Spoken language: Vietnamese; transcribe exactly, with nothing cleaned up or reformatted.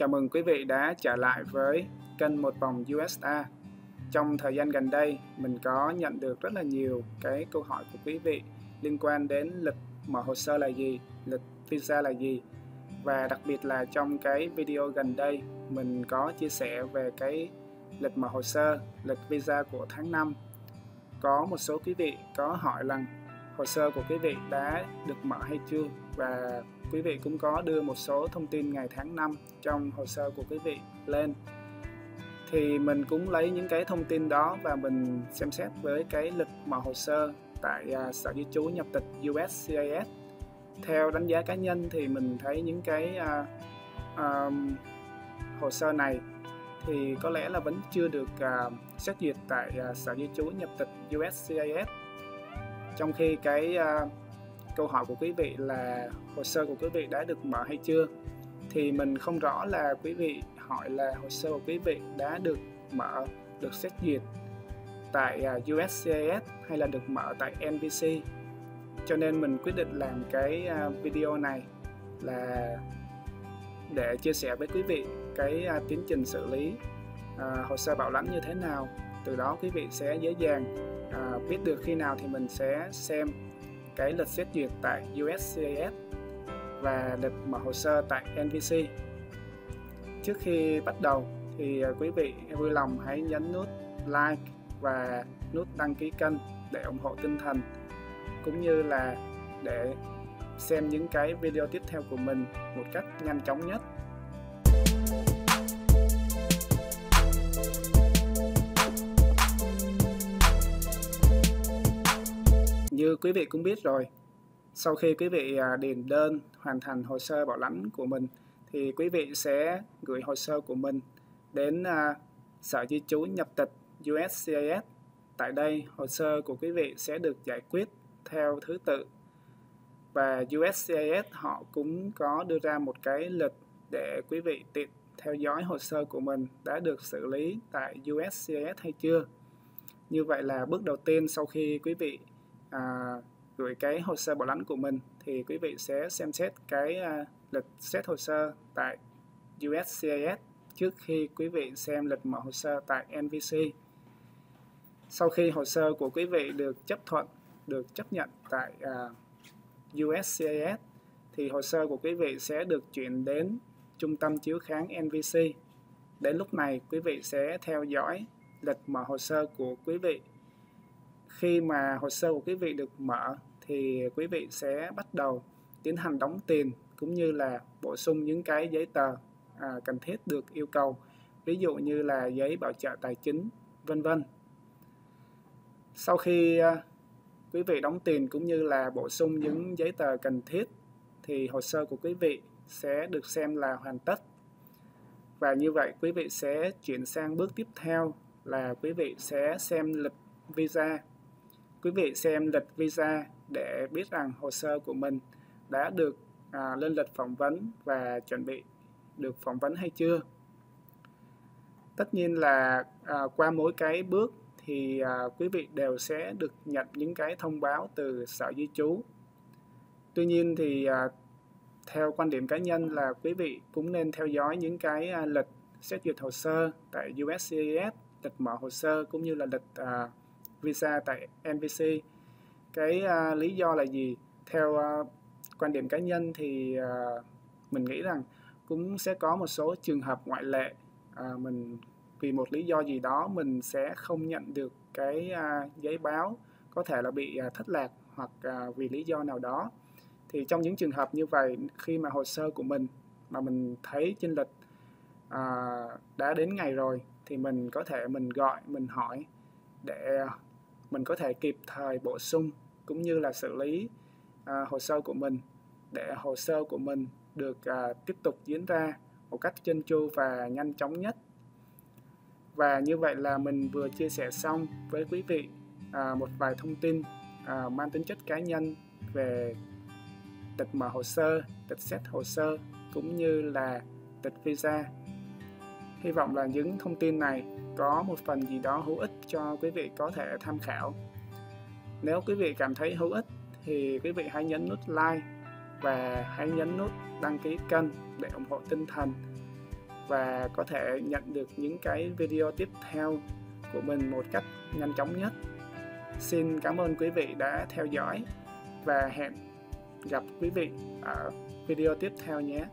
Chào mừng quý vị đã trở lại với kênh Một Vòng u ét a. Trong thời gian gần đây, mình có nhận được rất là nhiều cái câu hỏi của quý vị liên quan đến lịch mở hồ sơ là gì, lịch visa là gì. Và đặc biệt là trong cái video gần đây, mình có chia sẻ về cái lịch mở hồ sơ, lịch visa của tháng năm. Có một số quý vị có hỏi rằng hồ sơ của quý vị đã được mở hay chưa, và quý vị cũng có đưa một số thông tin ngày tháng năm trong hồ sơ của quý vị lên. Thì mình cũng lấy những cái thông tin đó và mình xem xét với cái lịch mở hồ sơ tại Sở Di trú Nhập tịch U S C I S. Theo đánh giá cá nhân thì mình thấy những cái uh, uh, hồ sơ này thì có lẽ là vẫn chưa được uh, xét duyệt tại uh, Sở Di trú Nhập tịch U S C I S. Trong khi cái uh, câu hỏi của quý vị là hồ sơ của quý vị đã được mở hay chưa, thì mình không rõ là quý vị hỏi là hồ sơ của quý vị đã được mở, được xét duyệt tại U S C I S hay là được mở tại N V C. Cho nên mình quyết định làm cái video này là để chia sẻ với quý vị cái tiến trình xử lý hồ sơ bảo lãnh như thế nào. Từ đó quý vị sẽ dễ dàng biết được khi nào thì mình sẽ xem cái lịch xét duyệt tại U S C I S và lịch mở hồ sơ tại N V C. Trước khi bắt đầu thì quý vị vui lòng hãy nhấn nút like và nút đăng ký kênh để ủng hộ tinh thần, cũng như là để xem những cái video tiếp theo của mình một cách nhanh chóng nhất. Như quý vị cũng biết rồi, sau khi quý vị điền đơn, hoàn thành hồ sơ bảo lãnh của mình, thì quý vị sẽ gửi hồ sơ của mình đến Sở Di trú Nhập tịch U S C I S. Tại đây, hồ sơ của quý vị sẽ được giải quyết theo thứ tự. Và U S C I S họ cũng có đưa ra một cái lịch để quý vị tiện theo dõi hồ sơ của mình đã được xử lý tại U S C I S hay chưa. Như vậy là bước đầu tiên, sau khi quý vị À, gửi cái hồ sơ bảo lãnh của mình thì quý vị sẽ xem xét cái à, lịch xét hồ sơ tại U S C I S trước khi quý vị xem lịch mở hồ sơ tại N V C. Sau khi hồ sơ của quý vị được chấp thuận, được chấp nhận tại à, U S C I S thì hồ sơ của quý vị sẽ được chuyển đến Trung tâm Chiếu khán N V C. Đến lúc này quý vị sẽ theo dõi lịch mở hồ sơ của quý vị. Khi mà hồ sơ của quý vị được mở thì quý vị sẽ bắt đầu tiến hành đóng tiền cũng như là bổ sung những cái giấy tờ à, cần thiết được yêu cầu, ví dụ như là giấy bảo trợ tài chính, vân vân. Sau khi à, quý vị đóng tiền cũng như là bổ sung những giấy tờ cần thiết thì hồ sơ của quý vị sẽ được xem là hoàn tất. Và như vậy quý vị sẽ chuyển sang bước tiếp theo là quý vị sẽ xem lịch visa. Quý vị xem lịch visa để biết rằng hồ sơ của mình đã được à, lên lịch phỏng vấn và chuẩn bị được phỏng vấn hay chưa. Tất nhiên là à, qua mỗi cái bước thì à, quý vị đều sẽ được nhận những cái thông báo từ Sở Di trú. Tuy nhiên thì à, theo quan điểm cá nhân là quý vị cũng nên theo dõi những cái à, lịch xét duyệt hồ sơ tại U S C I S, lịch mở hồ sơ cũng như là lịch à, visa tại N V C. Cái uh, lý do là gì? Theo uh, quan điểm cá nhân thì uh, mình nghĩ rằng cũng sẽ có một số trường hợp ngoại lệ, uh, mình vì một lý do gì đó mình sẽ không nhận được cái uh, giấy báo, có thể là bị uh, thất lạc hoặc uh, vì lý do nào đó. Thì trong những trường hợp như vậy, khi mà hồ sơ của mình mà mình thấy trên lịch uh, đã đến ngày rồi thì mình có thể mình gọi, mình hỏi để mình có thể kịp thời bổ sung cũng như là xử lý à, hồ sơ của mình, để hồ sơ của mình được à, tiếp tục diễn ra một cách trơn tru và nhanh chóng nhất. Và như vậy là mình vừa chia sẻ xong với quý vị à, một vài thông tin à, mang tính chất cá nhân về lịch mở hồ sơ, lịch xét hồ sơ cũng như là lịch visa. Hy vọng là những thông tin này có một phần gì đó hữu ích cho quý vị có thể tham khảo. Nếu quý vị cảm thấy hữu ích thì quý vị hãy nhấn nút like và hãy nhấn nút đăng ký kênh để ủng hộ tinh thần và có thể nhận được những cái video tiếp theo của mình một cách nhanh chóng nhất. Xin cảm ơn quý vị đã theo dõi và hẹn gặp quý vị ở video tiếp theo nhé.